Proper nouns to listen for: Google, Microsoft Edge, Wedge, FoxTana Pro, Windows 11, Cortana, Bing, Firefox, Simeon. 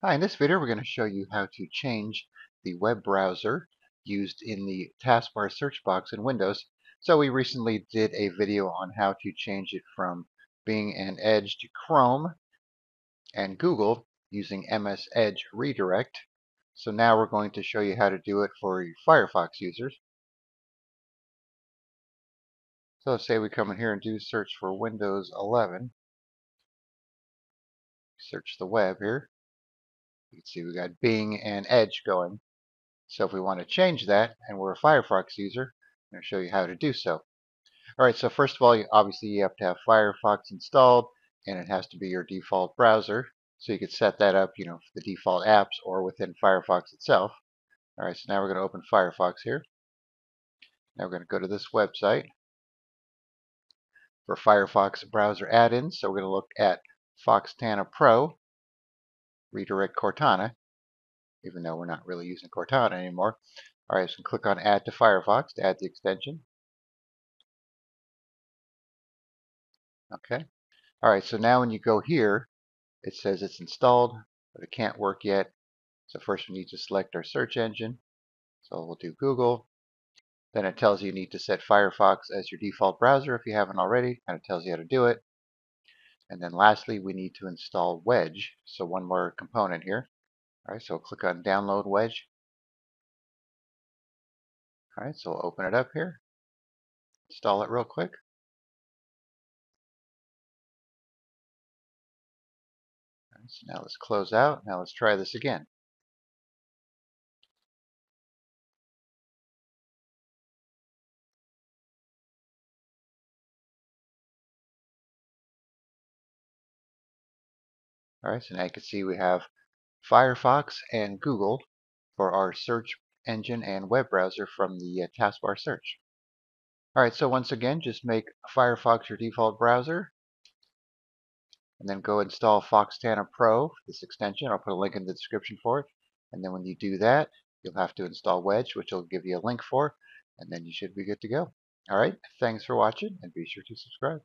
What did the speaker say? Hi, in this video we're going to show you how to change the web browser used in the taskbar search box in Windows. So we recently did a video on how to change it from Bing and Edge to Chrome and Google using MS Edge redirect. So now we're going to show you how to do it for Firefox users. So let's say we come in here and do search for Windows 11. Search the web here. You can see we got Bing and Edge going. So if we want to change that, and we're a Firefox user, I'm going to show you how to do so. Alright, so first of all, you have to have Firefox installed, and it has to be your default browser. So you could set that up, for the default apps or within Firefox itself. Alright, so now we're going to open Firefox here. Now we're going to go to this website for Firefox browser add-ins. So we're going to look at FoxTana Pro. Redirect Cortana, even though we're not really using Cortana anymore. Alright, so click on Add to Firefox to add the extension. Okay. Alright, so now when you go here, it says it's installed, but it can't work yet. So first we need to select our search engine. So we'll do Google. Then it tells you need to set Firefox as your default browser if you haven't already, and it tells you how to do it. And then lastly, we need to install Wedge. So one more component here. All right, so click on Download Wedge. All right, so we'll open it up here. Install it real quick. All right, so now let's close out. Now let's try this again. Alright, so now you can see we have Firefox and Google for our search engine and web browser from the taskbar search. Alright, so once again, just make Firefox your default browser and then go install FoxTana Pro, this extension. I'll put a link in the description for it. And then when you do that, you'll have to install Wedge, which I'll give you a link for, and then you should be good to go. Alright, thanks for watching and be sure to subscribe.